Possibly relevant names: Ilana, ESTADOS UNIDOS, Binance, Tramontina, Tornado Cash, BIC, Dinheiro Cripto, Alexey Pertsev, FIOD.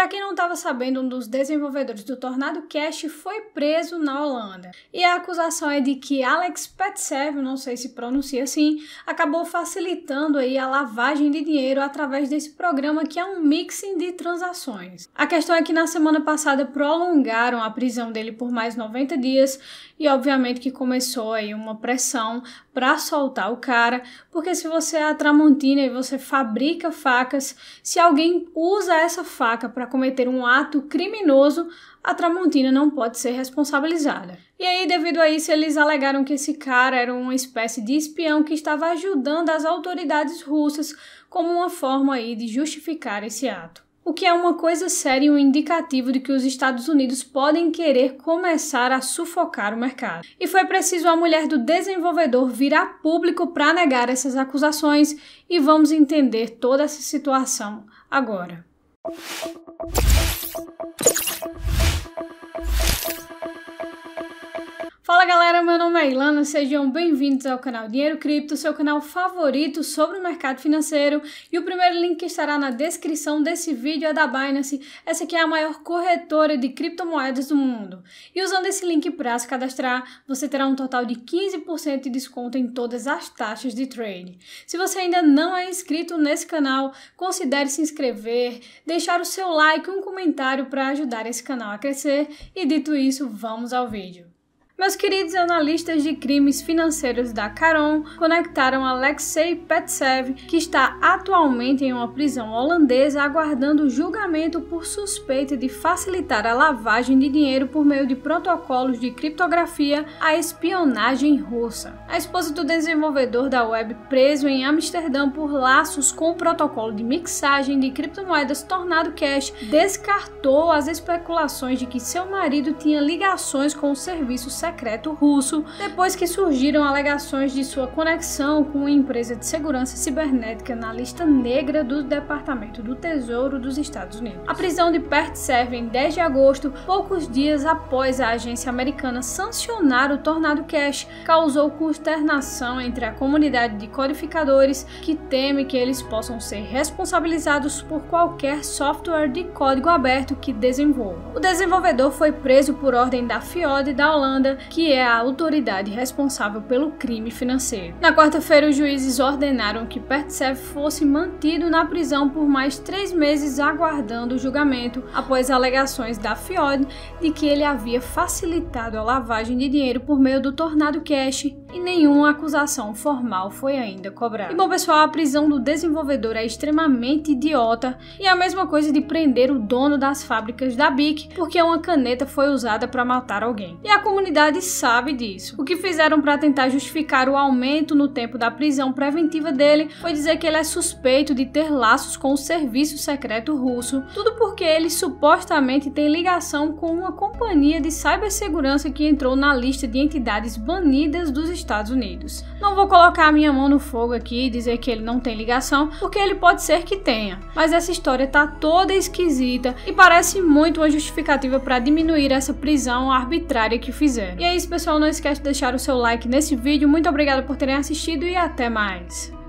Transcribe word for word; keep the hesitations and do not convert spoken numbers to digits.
Para quem não estava sabendo, um dos desenvolvedores do Tornado Cash foi preso na Holanda. E a acusação é de que Alexey Pertsev, não sei se pronuncia assim, acabou facilitando aí a lavagem de dinheiro através desse programa que é um mixing de transações. A questão é que na semana passada prolongaram a prisão dele por mais noventa dias e obviamente que começou aí uma pressão para soltar o cara, porque se você é a Tramontina e você fabrica facas, se alguém usa essa faca para cometer um ato criminoso, a Tramontina não pode ser responsabilizada. E aí, devido a isso, eles alegaram que esse cara era uma espécie de espião que estava ajudando as autoridades russas como uma forma aí de justificar esse ato. O que é uma coisa séria e um indicativo de que os Estados Unidos podem querer começar a sufocar o mercado. E foi preciso a mulher do desenvolvedor vir a público para negar essas acusações e vamos entender toda essa situação agora. Fala galera, meu nome é Ilana, sejam bem-vindos ao canal Dinheiro Cripto, seu canal favorito sobre o mercado financeiro, e o primeiro link que estará na descrição desse vídeo é da Binance, essa que é a maior corretora de criptomoedas do mundo. E usando esse link para se cadastrar, você terá um total de quinze por cento de desconto em todas as taxas de trade. Se você ainda não é inscrito nesse canal, considere se inscrever, deixar o seu like e um comentário para ajudar esse canal a crescer, e dito isso, vamos ao vídeo. Meus queridos analistas de crimes financeiros da Caron conectaram Alexey Pertsev, que está atualmente em uma prisão holandesa aguardando julgamento por suspeita de facilitar a lavagem de dinheiro por meio de protocolos de criptografia à espionagem russa. A esposa do desenvolvedor da web preso em Amsterdã por laços com o protocolo de mixagem de criptomoedas Tornado Cash descartou as especulações de que seu marido tinha ligações com o serviço secreto secreto russo, depois que surgiram alegações de sua conexão com uma empresa de segurança cibernética na lista negra do Departamento do Tesouro dos Estados Unidos. A prisão de Pertsev em dez de agosto, poucos dias após a agência americana sancionar o Tornado Cash, causou consternação entre a comunidade de codificadores, que teme que eles possam ser responsabilizados por qualquer software de código aberto que desenvolvam. O desenvolvedor foi preso por ordem da F I O D da Holanda, que é a autoridade responsável pelo crime financeiro. Na quarta-feira, os juízes ordenaram que Pertsev fosse mantido na prisão por mais três meses aguardando o julgamento, após alegações da F I O D de que ele havia facilitado a lavagem de dinheiro por meio do Tornado Cash, e nenhuma acusação formal foi ainda cobrada. E bom pessoal, a prisão do desenvolvedor é extremamente idiota, e é a mesma coisa de prender o dono das fábricas da B I C porque uma caneta foi usada para matar alguém. E a A comunidade sabe disso. O que fizeram para tentar justificar o aumento no tempo da prisão preventiva dele foi dizer que ele é suspeito de ter laços com o serviço secreto russo, tudo porque ele supostamente tem ligação com uma companhia de cibersegurança que entrou na lista de entidades banidas dos Estados Unidos. Não vou colocar a minha mão no fogo aqui e dizer que ele não tem ligação, porque ele pode ser que tenha, mas essa história tá toda esquisita e parece muito uma justificativa para diminuir essa prisão arbitrária que fizeram. E é isso pessoal, não esquece de deixar o seu like nesse vídeo, muito obrigada por terem assistido e até mais!